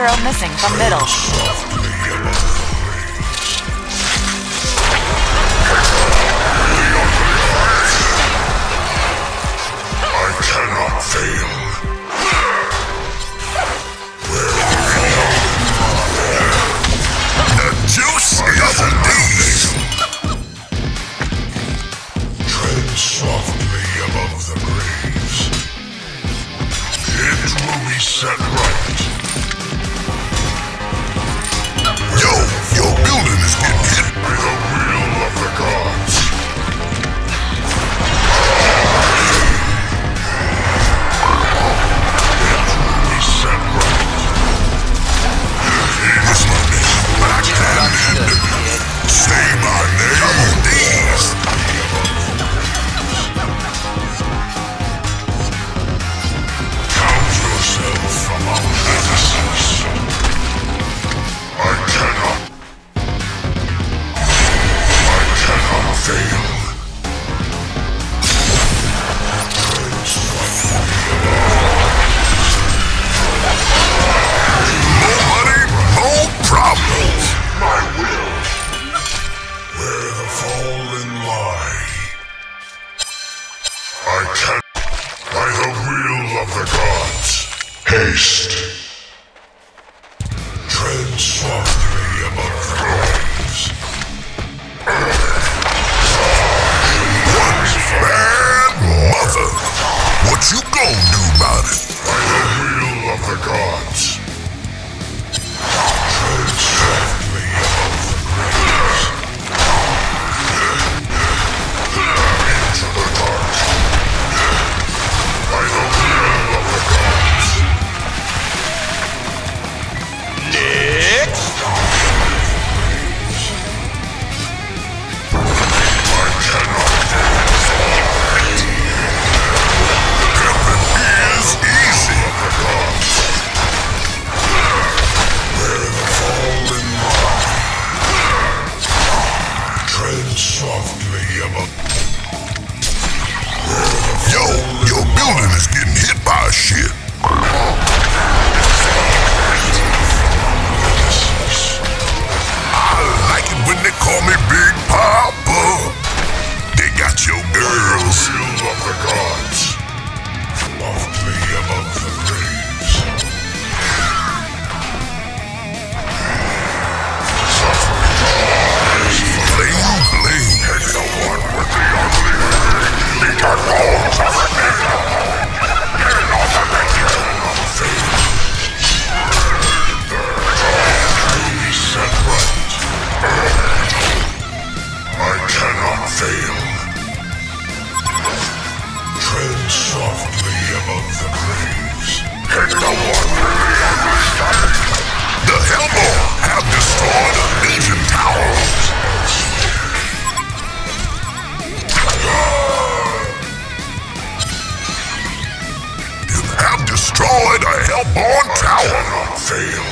Hero missing from middle. I cannot fail. The juice is on these. Tread softly above the graves. It will be set right. Your building is getting hit by the will of the gods. It will be set right. He was my name, backhanded. Say my name. These. Count yourself among assassins. I cannot. Fail. Nobody, no problems. My will. Where the fallen lie. I can. By the will of the gods. Haste. Tread softly above the graves. Bad mother! What you gon' do about it? By the will of the gods. Tread softly above the graves. Into the dark. By the will of the gods. Next! I cannot. Softly above. Yo, your building is getting hit by shit. I like it when they call me Big Papa. They got your girls. The will of the gods. Softly above the graves. Softly. He's the one with the ugly ring. He can hold the needle. Get off of the yellow thing. Be set right. I cannot fail. Tread softly above the graves. He's the one with the ugly ring. The Hellborn have destroyed a Legion Tower. Destroyed a Hellborn tower. I cannot fail.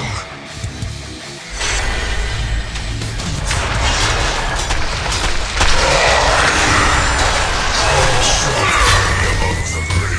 Softly above the graves.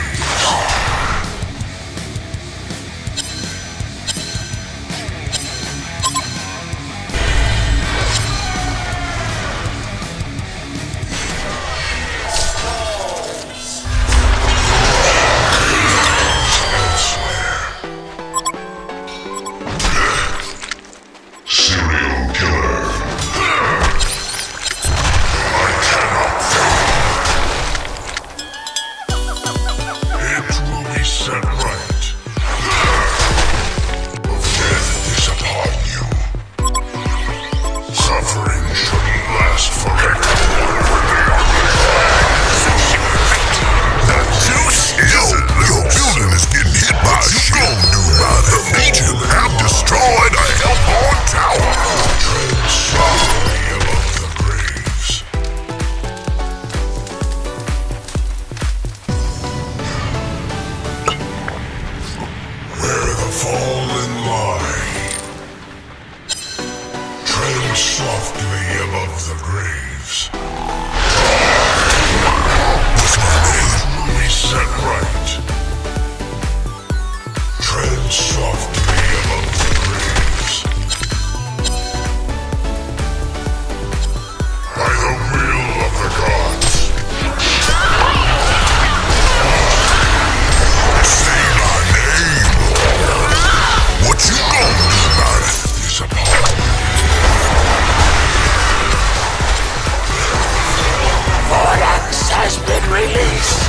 has been released.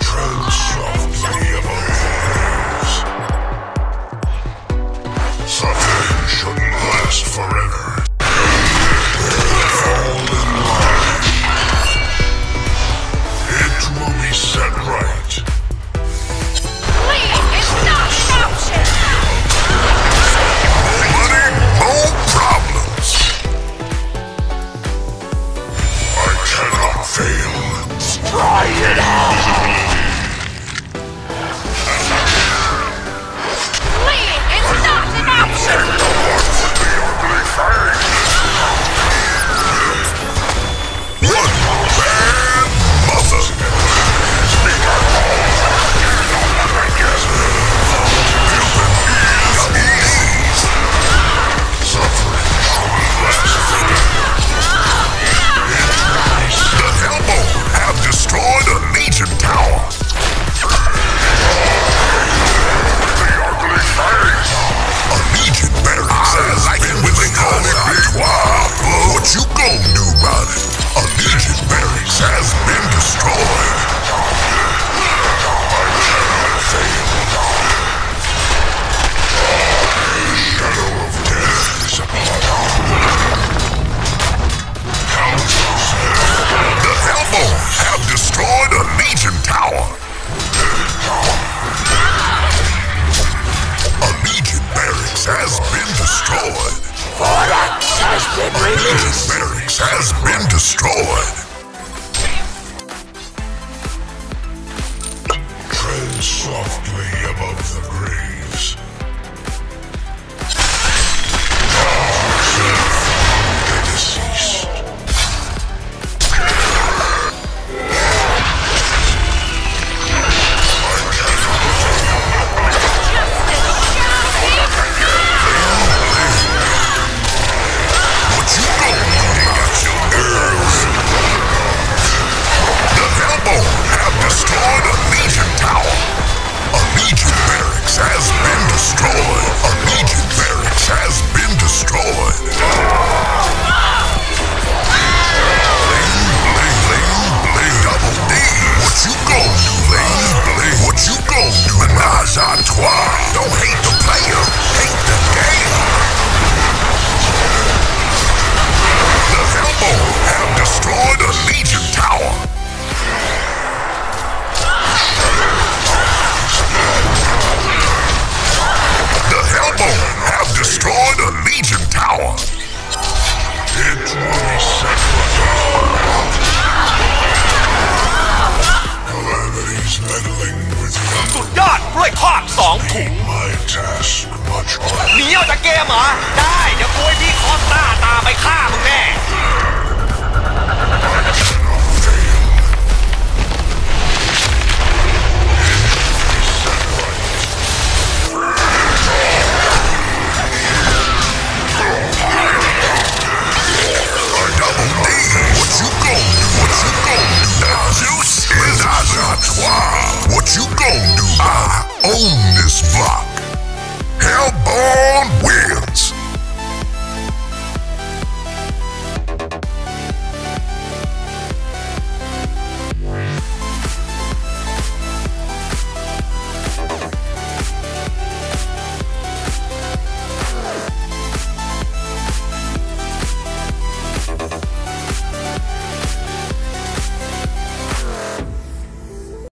Trunks of playable hands. Suffering shouldn't last forever. Fall in line. It will be set right. Fleeing is not an option. No money, no problems. I cannot fail. Try it out. Fleeing is not an option. No one with the ugly face. Take my task much harder. 你要的 game 啊！